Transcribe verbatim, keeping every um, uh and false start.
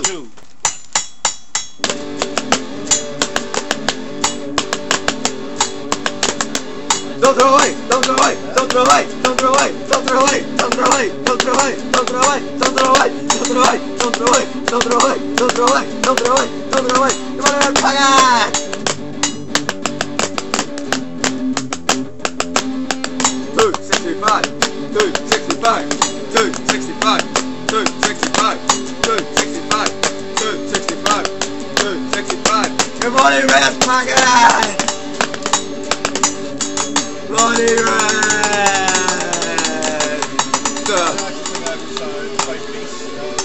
two. Don't throw away, don't throw away, don't throw away, don't throw away, don't throw away, don't throw away, don't throw away, don't throw away, don't throw away, don't throw away, don't throw away, don't throw away, don't throw away, don't throw away, don't throw away, come on around, pack it! two sixty-five, two sixty-five, two sixty-five, two sixty-five, two sixty-five, two sixty-five, two sixty-five, good morning, Reds, pack it! Bloody Red! Uh,